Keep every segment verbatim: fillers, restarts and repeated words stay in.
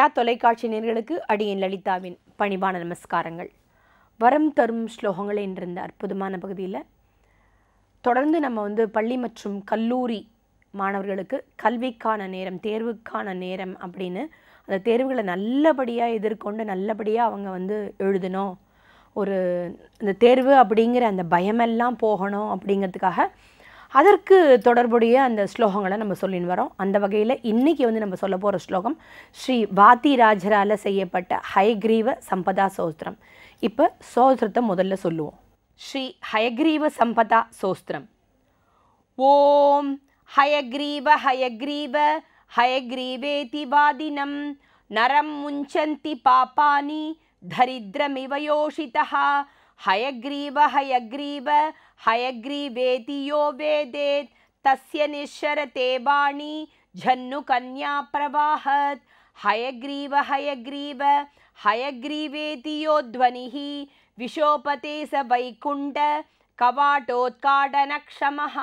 ஜயா தொலைக்காட்சி நேயர்களுக்கு அடியேன் லலிதாவின் பணிவான நமஸ்காரங்கள். வரம் தரும் ஸ்லோகங்கள் என்ற இந்த அற்புதமான பகுதியில் தொடர்ந்து நம்ம வந்து பள்ளி மற்றும் கல்லூரி மாணவர்களுக்கு கல்விக்கான நேரம், தேர்வுக்கான நேரம் அப்படின்னு அந்த தேர்வுகளை நல்லபடியாக எதிர்கொண்டு நல்லபடியாக அவங்க வந்து எழுதணும், ஒரு அந்த தேர்வு அப்படிங்கிற அந்த பயமெல்லாம் போகணும் அப்படிங்கிறதுக்காக அதற்கு தொடர்புடைய அந்த ஸ்லோகங்களை நம்ம சொல்லின்னு வரோம். அந்த வகையில் இன்றைக்கி வந்து நம்ம சொல்ல போகிற ஸ்லோகம் ஸ்ரீ வாத்திராஜரால் செய்யப்பட்ட ஹயக்ரீவ சம்பதா சோஸ்திரம். இப்போ சோஸ்திரத்தை முதல்ல சொல்லுவோம். ஸ்ரீ ஹயக்ரீவ சம்பதா சோஸ்திரம். ஓம் ஹயக்ரீவ ஹயக்ரீவ ஹயக்ரீவேதி வாதினம் நரம் முஞ்சந்தி பாபானி தரித்ரமிவ யோஷிதஹா ஹயக்ரீவ ஹயக்ரீவ ஹயக்ரீவேதி யோ வேதேத் தஸ்ய நிஷ்சரதே வாணி ஜன்னு கன்யா பிரவாஹத் ஹயக்ரீவ ஹயக்ரீவ ஹயக்ரீவேதி யோ த்வனிஹி விஷோபதே ச வைகுண்ட கவாடோத்காடனக்ஷமஹ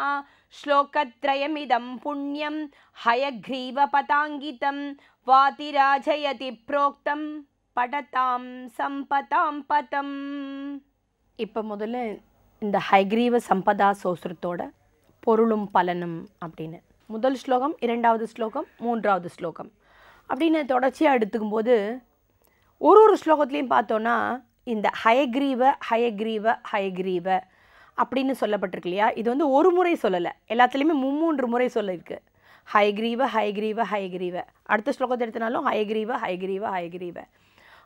ஸ்லோகத்ரயமிதம் புண்ணியம் ஹயக்ரீவ பதாங்கிதம் வாதிராஜயதி ப்ரோக்தம் படதாம் சம்பதாம் பதம். இப்போ முதல்ல இந்த ஹயக்ரீவ சம்பதா சோஸ்திரத்தோட பொருளும் பலனும் அப்படின்னு முதல் ஸ்லோகம், இரண்டாவது ஸ்லோகம், மூன்றாவது ஸ்லோகம் அப்படின்னு தொடர்ச்சியாக எடுத்துக்கும் போது ஒரு ஒரு ஸ்லோகத்துலேயும் பார்த்தோன்னா இந்த ஹயக்ரீவ ஹயக்ரீவ ஹயக்ரீவ அப்படின்னு சொல்லப்பட்டிருக்கு இல்லையா. இது வந்து ஒரு முறை சொல்லலை, எல்லாத்துலேயுமே மும்மூன்று முறை சொல்லியிருக்கு. ஹயக்ரீவ ஹயக்ரீவ ஹயக்ரீவ, அடுத்த ஸ்லோகத்தை எடுத்தனாலும் ஹயக்ரீவ ஹயக்ரீவ ஹயக்ரீவ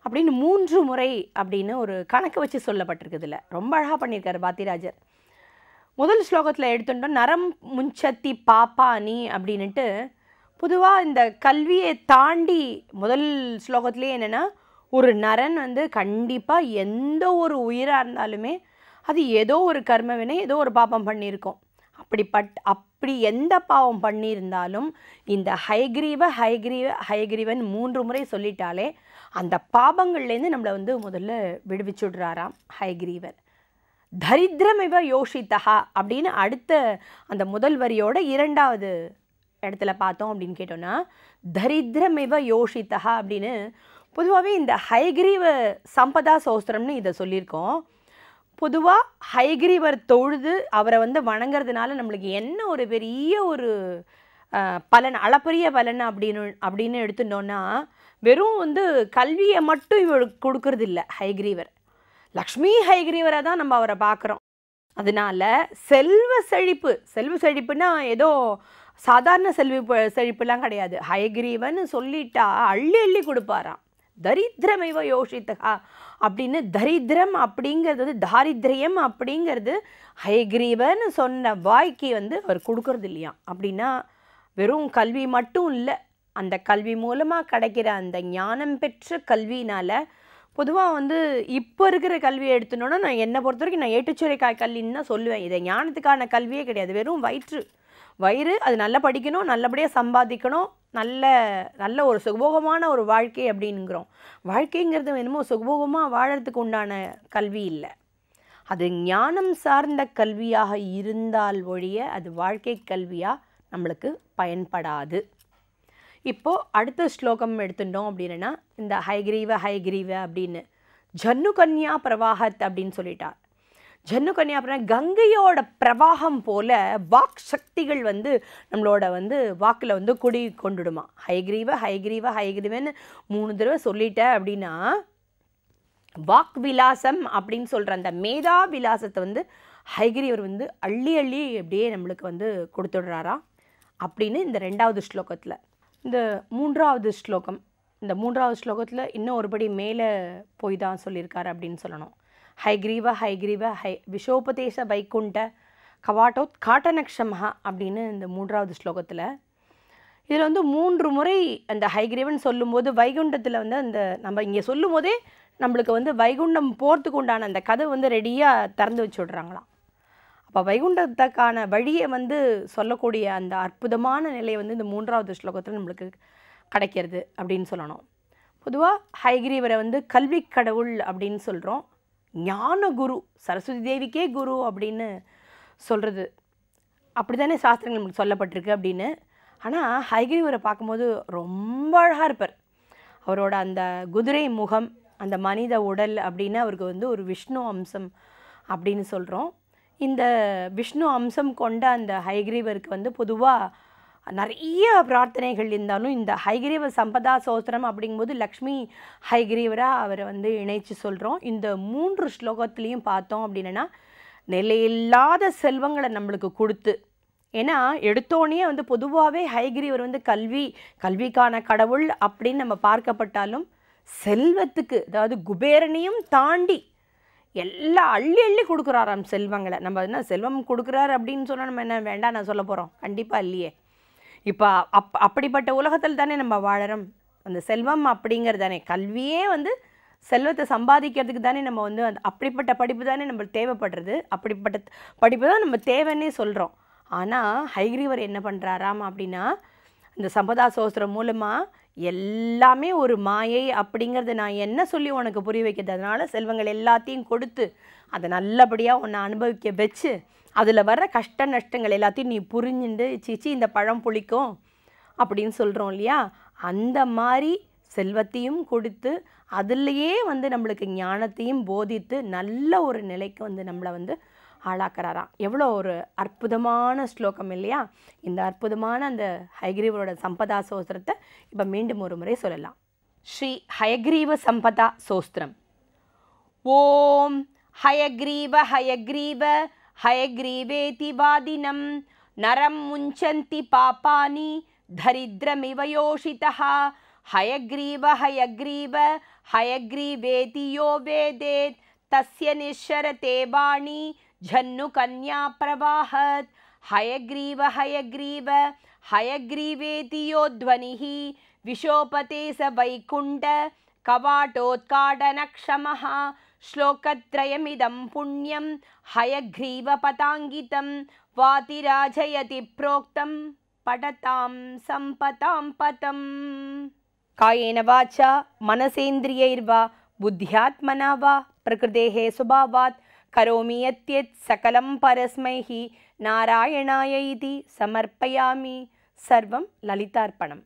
அப்படின்னு மூன்று முறை அப்படின்னு ஒரு கணக்கு வச்சு சொல்லப்பட்டிருக்குதுல. ரொம்ப அழகாக பண்ணியிருக்காரு வாத்திராஜர். முதல் ஸ்லோகத்தில் எடுத்துட்டோம் நரம் முஞ்சத்தி பாப்பானி அப்படின்ட்டு. பொதுவாக இந்த கல்வியை தாண்டி முதல் ஸ்லோகத்துலேயே என்னென்னா, ஒரு நரன் வந்து கண்டிப்பாக எந்த ஒரு உயிராக இருந்தாலுமே அது ஏதோ ஒரு கர்மவினை, ஏதோ ஒரு பாபம் பண்ணியிருக்கோம். அப்படிப்பட் அப்படி எந்த பாவம் பண்ணியிருந்தாலும் இந்த ஹயக்ரீவ ஹயக்ரீவ ஹயக்ரீவன் மூன்று முறை சொல்லிட்டாலே அந்த பாபங்கள்லேருந்து நம்மளை வந்து முதல்ல விடுவிச்சுடுறாராம் ஹயக்ரீவர். தரித்திரமிவ யோஷித்தஹா அப்படின்னு அடுத்த அந்த முதல் வரியோட இரண்டாவது இடத்துல பார்த்தோம் அப்படின்னு கேட்டோன்னா, தரித்திரமிவ யோஷித்தஹா அப்படின்னு பொதுவாகவே இந்த ஹயக்ரீவ சம்பதா சோஸ்திரம்னு இதை சொல்லியிருக்கோம். பொதுவாக ஹயக்ரீவர் தொழுது அவரை வந்து வணங்கிறதுனால நம்மளுக்கு என்ன ஒரு பெரிய ஒரு பலன், அளப்பரிய பலன் அப்படின்னு அப்படின்னு எடுத்துட்டோன்னா, வெறும் வந்து கல்வியை மட்டும் இவருக்கு கொடுக்கறது இல்லை ஹயக்ரீவர். லக்ஷ்மி ஹயக்ரீவரை தான் நம்ம அவரை பார்க்குறோம். அதனால் செல்வ செழிப்பு, செல்வ செழிப்புன்னா ஏதோ சாதாரண செல்வ செழிப்புலாம் கிடையாது. ஹயக்ரீவன்னு சொல்லிட்டா அள்ளி அள்ளி கொடுப்பாராம். தரித்திரமைவ யோஷித்தகா அப்படின்னு, தரித்திரம் அப்படிங்கிறது வந்து தாரித்ரியம் அப்படிங்கிறது ஹயக்ரீவன்னு சொன்ன வாய்க்கு வந்து அவர் கொடுக்கறது இல்லையா. அப்படின்னா வெறும் கல்வி மட்டும் இல்லை, அந்த கல்வி மூலமாக கிடைக்கிற அந்த ஞானம் பெற்ற கல்வினால் பொதுவாக வந்து இப்போ இருக்கிற கல்வியை எடுத்துனோன்னா, நான் என்னை பொறுத்த வரைக்கும் நான் ஏட்டுச்சுரைக்காய் கல்வின்னு தான் சொல்லுவேன். இதை ஞானத்துக்கான கல்வியே கிடையாது, வெறும் வயிற்று வயிறு. அது நல்லா படிக்கணும், நல்லபடியாக சம்பாதிக்கணும், நல்ல நல்ல ஒரு சுகபோகமான ஒரு வாழ்க்கை அப்படின்கிறோம். வாழ்க்கைங்கிறது என்னமோ சுகபோகமாக வாழறதுக்கு உண்டான கல்வி இல்லை, அது ஞானம் சார்ந்த கல்வியாக இருந்தால் ஒழிய அது வாழ்க்கை கல்வியாக நம்மளுக்கு பயன்படாது. இப்போது அடுத்த ஸ்லோகம் எடுத்துட்டோம் அப்படின்னா, இந்த ஹயக்ரீவ ஹயக்ரீவ அப்படின்னு ஜன்னு கன்யா பிரவாகத் அப்படின்னு சொல்லிட்டார். ஜன்னு கன்யா அப்படின்னா கங்கையோட பிரவாகம் போல வாக் சக்திகள் வந்து நம்மளோட வந்து வாக்கில் வந்து குடி கொண்டுடுமா. ஹயக்ரீவ ஹயக்ரீவ ஹயக்ரீவன்னு மூணு தடவை சொல்லிட்ட அப்படின்னா வாக் விலாசம் அப்படின்னு சொல்கிற அந்த மேதா விலாசத்தை வந்து ஹயக்ரீவர் வந்து அள்ளி அள்ளி அப்படியே நம்மளுக்கு வந்து கொடுத்துடுறாரா அப்படின்னு இந்த ரெண்டாவது ஸ்லோகத்தில். இந்த மூன்றாவது ஸ்லோகம், இந்த மூன்றாவது ஸ்லோகத்தில் இன்னும் ஒருபடி மேலே போய் தான் சொல்லியிருக்காரு அப்படின்னு சொல்லணும். ஹயக்ரீவ ஹயக்ரீவ ஹை விஷோபதேச வைகுண்ட கவாட்டோத் காட்டனக்ஷமஹா அப்படின்னு இந்த மூன்றாவது ஸ்லோகத்தில். இதில் வந்து மூன்று முறை அந்த ஹயக்ரீவன் சொல்லும்போது வைகுண்டத்தில் வந்து அந்த நம்ம இங்கே சொல்லும் போதே நம்மளுக்கு வந்து வைகுண்டம் போகிறதுக்கு உண்டான அந்த கதை வந்து ரெடியாக திறந்து வச்சு விட்றாங்களாம். அப்போ வைகுண்டத்துக்கான வழியை வந்து சொல்லக்கூடிய அந்த அற்புதமான நிலை வந்து இந்த மூன்றாவது ஸ்லோகத்தில் நம்மளுக்கு கிடைக்கிறது அப்படின்னு சொல்லணும். பொதுவாக ஹயக்ரீவரை வந்து கல்வி கடவுள் அப்படின்னு சொல்கிறோம், ஞான குரு, சரஸ்வதி தேவிக்கே குரு அப்படின்னு சொல்கிறது அப்படி தானே சாஸ்திரங்கள் நம்மளுக்கு சொல்லப்பட்டிருக்கு அப்படின்னு. ஆனால் ஹயக்ரீவரை பார்க்கும்போது ரொம்ப அழகாக இருப்பார். அவரோட அந்த குதிரை முகம், அந்த மனித உடல் அப்படின்னு அவருக்கு வந்து ஒரு விஷ்ணு அம்சம் அப்படின்னு சொல்கிறோம். இந்த விஷ்ணு அம்சம் கொண்ட அந்த ஹைகிரீவருக்கு வந்து பொதுவாக நிறைய பிரார்த்தனைகள் இருந்தாலும் இந்த ஹைகிரீவ சம்பதா சோஸ்திரம் அப்படிங்கும்போது லக்ஷ்மி ஹைகிரீவராக அவரை வந்து இணைச்சி சொல்கிறோம். இந்த மூன்று ஸ்லோகத்துலேயும் பார்த்தோம் அப்படின்னா நிலையில்லாத செல்வங்களை நம்மளுக்கு கொடுத்து, ஏன்னா எடுத்தோடனே வந்து பொதுவாகவே ஹைகிரீவர் வந்து கல்வி கல்விக்கான கடவுள் அப்படின்னு நம்ம பார்க்கப்பட்டாலும் செல்வத்துக்கு, அதாவது குபேரனையும் தாண்டி எல்லாம் அள்ளி அள்ளி கொடுக்குறாராம் செல்வங்களை. நம்ம என்ன செல்வம் கொடுக்குறாரு அப்படின்னு சொன்னால் நம்ம என்ன வேண்டாம் நான் சொல்ல போகிறோம், கண்டிப்பாக இல்லையே. இப்போ அப் அப்படிப்பட்ட உலகத்தில் தானே நம்ம வாழறோம். அந்த செல்வம் அப்படிங்கிறது தானே, கல்வியே வந்து செல்வத்தை சம்பாதிக்கிறதுக்கு தானே நம்ம வந்து அந்த அப்படிப்பட்ட படிப்பு தானே நம்மளுக்கு தேவைப்படுறது, அப்படிப்பட்ட படிப்பு தான் நம்ம தேவைன்னே சொல்கிறோம். ஆனால் ஹைகிரீவர் என்ன பண்ணுறாராம் அப்படின்னா இந்த சம்பதா சோஸ்திரம் மூலமாக எல்லாமே ஒரு மாயை அப்படிங்கிறது நான் என்ன சொல்லி உனக்கு புரிய வைக்கிறது, அதனால செல்வங்கள் எல்லாத்தையும் கொடுத்து அதை நல்லபடியாக உன்னை அனுபவிக்க வச்சு அதில் வர்ற கஷ்ட நஷ்டங்கள் எல்லாத்தையும் நீ புரிஞ்சுண்டு சீச்சி இந்த பழம் புளிக்கும் அப்படின்னு சொல்கிறோம் இல்லையா, அந்த மாதிரி செல்வத்தையும் கொடுத்து அதுலேயே வந்து நம்மளுக்கு ஞானத்தையும் போதித்து நல்ல ஒரு நிலைக்கு வந்து நம்மளை வந்து ஆளாக்குறாராம். எவ்வளோ ஒரு அற்புதமான ஸ்லோகம் இல்லையா. இந்த அற்புதமான அந்த ஹயக்ரீவரோட சம்பதா சோஸ்திரத்தை இப்போ மீண்டும் ஒரு முறை சொல்லலாம். ஸ்ரீ ஹயக்ரீவ சம்பதா சோஸ்திரம். ஓம் ஹயக்ரீவ ஹயக்ரீவ ஹயக்ரீவேதி வாதினம் நரம் முஞ்சந்தி பாபானி தரித்ரமிவயோஷிதா ஹயக்ரீவ ஹயக்ரீவ ஹயக்ரீவேதி யோ வேதேத் தஸ்ய நிஷரதே வாணி ஜன்னு கன்யா பிரவாஹத் ஹயக்ரீவ ஹயக்ரீவ ஹயக்ரீவேதி யோ த்வனிஹி விஷோபதே ச வைகுண்ட கவாடோத்காடனக்ஷமஹ ஸ்லோகத்ரயமிதம் புண்ணியம் ஹயக்ரீவ பதாங்கிதம் வாதிராஜயதி ப்ரோக்தம் படதாம் சம்பதாம் பதம். காயேன வாச்சா மனசேந்திரியைர்வா புத்தியாத்மனா வா பிரகிருதேஹே சுபாவாத் கரோமி யத்யத் சகலம் பரஸ்மைஹி நாராயணாய இதி சமர்ப்பயாமி. சர்வம் லலிதார்ப்பணம்.